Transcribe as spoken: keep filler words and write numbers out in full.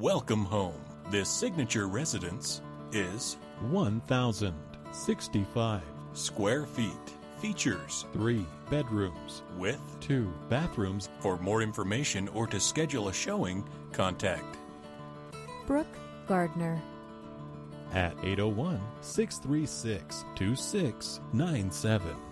Welcome home. This signature residence is one thousand sixty-five square feet. Features three bedrooms with two bathrooms. For more information or to schedule a showing, contact Brook Gardner at eight oh one, six three six, two six nine seven.